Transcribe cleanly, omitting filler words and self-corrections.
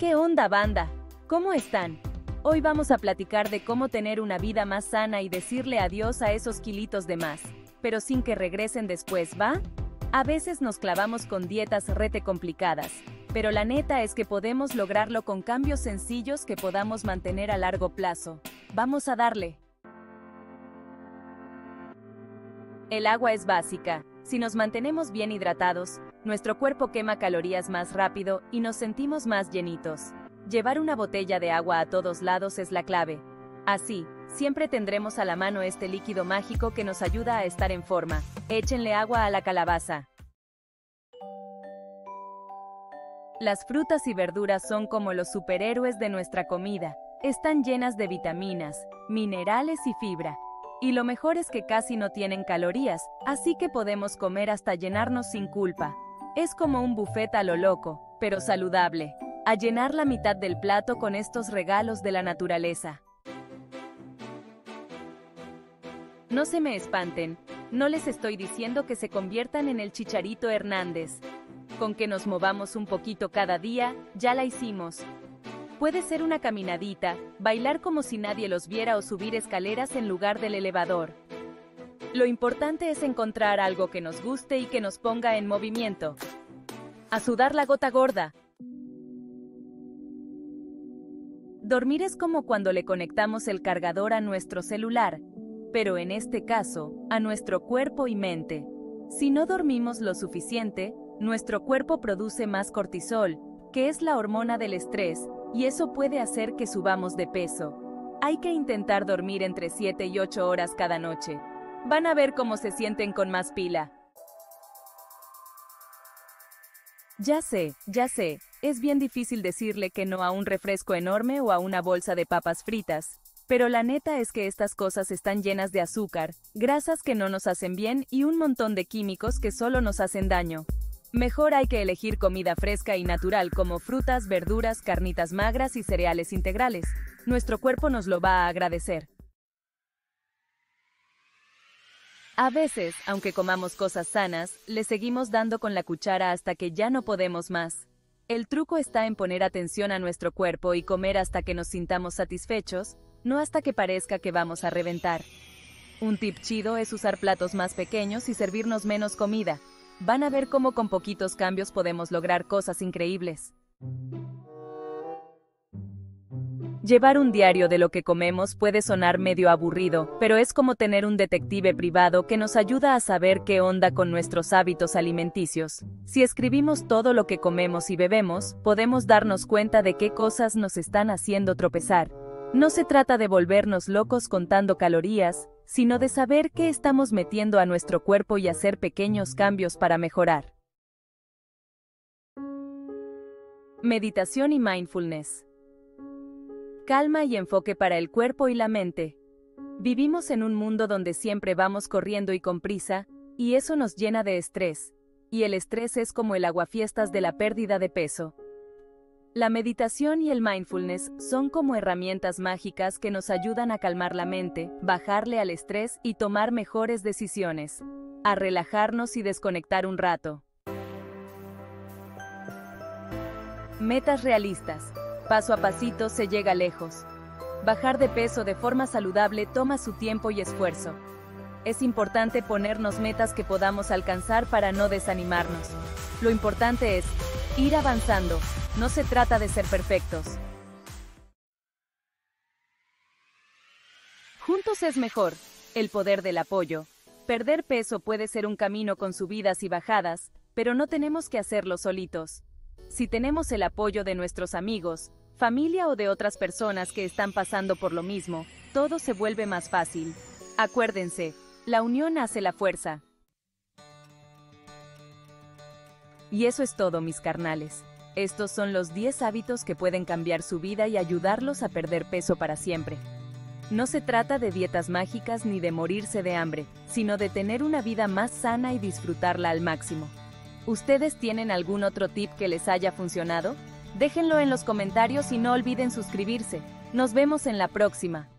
¿Qué onda, banda? ¿Cómo están? Hoy vamos a platicar de cómo tener una vida más sana y decirle adiós a esos kilitos de más, pero sin que regresen después, ¿va? A veces nos clavamos con dietas rete complicadas, pero la neta es que podemos lograrlo con cambios sencillos que podamos mantener a largo plazo. ¡Vamos a darle! El agua es básica. Si nos mantenemos bien hidratados, nuestro cuerpo quema calorías más rápido y nos sentimos más llenitos. Llevar una botella de agua a todos lados es la clave. Así, siempre tendremos a la mano este líquido mágico que nos ayuda a estar en forma. Échenle agua a la calabaza. Las frutas y verduras son como los superhéroes de nuestra comida. Están llenas de vitaminas, minerales y fibra. Y lo mejor es que casi no tienen calorías, así que podemos comer hasta llenarnos sin culpa. Es como un buffet a lo loco, pero saludable. A llenar la mitad del plato con estos regalos de la naturaleza. No se me espanten, no les estoy diciendo que se conviertan en el Chicharito Hernández. Con que nos movamos un poquito cada día, ya la hicimos. Puede ser una caminadita, bailar como si nadie los viera o subir escaleras en lugar del elevador. Lo importante es encontrar algo que nos guste y que nos ponga en movimiento. A sudar la gota gorda. Dormir es como cuando le conectamos el cargador a nuestro celular, pero en este caso, a nuestro cuerpo y mente. Si no dormimos lo suficiente, nuestro cuerpo produce más cortisol, que es la hormona del estrés, y eso puede hacer que subamos de peso. Hay que intentar dormir entre 7 y 8 horas cada noche. Van a ver cómo se sienten con más pila. Ya sé, es bien difícil decirle que no a un refresco enorme o a una bolsa de papas fritas, pero la neta es que estas cosas están llenas de azúcar, grasas que no nos hacen bien y un montón de químicos que solo nos hacen daño. Mejor hay que elegir comida fresca y natural como frutas, verduras, carnitas magras y cereales integrales. Nuestro cuerpo nos lo va a agradecer. A veces, aunque comamos cosas sanas, le seguimos dando con la cuchara hasta que ya no podemos más. El truco está en poner atención a nuestro cuerpo y comer hasta que nos sintamos satisfechos, no hasta que parezca que vamos a reventar. Un tip chido es usar platos más pequeños y servirnos menos comida. Van a ver cómo con poquitos cambios podemos lograr cosas increíbles. Llevar un diario de lo que comemos puede sonar medio aburrido, pero es como tener un detective privado que nos ayuda a saber qué onda con nuestros hábitos alimenticios. Si escribimos todo lo que comemos y bebemos, podemos darnos cuenta de qué cosas nos están haciendo tropezar. No se trata de volvernos locos contando calorías, sino de saber qué estamos metiendo a nuestro cuerpo y hacer pequeños cambios para mejorar. Meditación y mindfulness. Calma y enfoque para el cuerpo y la mente. Vivimos en un mundo donde siempre vamos corriendo y con prisa, y eso nos llena de estrés. Y el estrés es como el aguafiestas de la pérdida de peso. La meditación y el mindfulness son como herramientas mágicas que nos ayudan a calmar la mente, bajarle al estrés y tomar mejores decisiones, a relajarnos y desconectar un rato. Metas realistas. Paso a pasito se llega lejos. Bajar de peso de forma saludable toma su tiempo y esfuerzo. Es importante ponernos metas que podamos alcanzar para no desanimarnos. Lo importante es ir avanzando. No se trata de ser perfectos. Juntos es mejor. El poder del apoyo. Perder peso puede ser un camino con subidas y bajadas, pero no tenemos que hacerlo solitos. Si tenemos el apoyo de nuestros amigos, familia o de otras personas que están pasando por lo mismo, todo se vuelve más fácil. Acuérdense, la unión hace la fuerza. Y eso es todo, mis carnales. Estos son los 10 hábitos que pueden cambiar su vida y ayudarlos a perder peso para siempre. No se trata de dietas mágicas ni de morirse de hambre, sino de tener una vida más sana y disfrutarla al máximo. ¿Ustedes tienen algún otro tip que les haya funcionado? Déjenlo en los comentarios y no olviden suscribirse. Nos vemos en la próxima.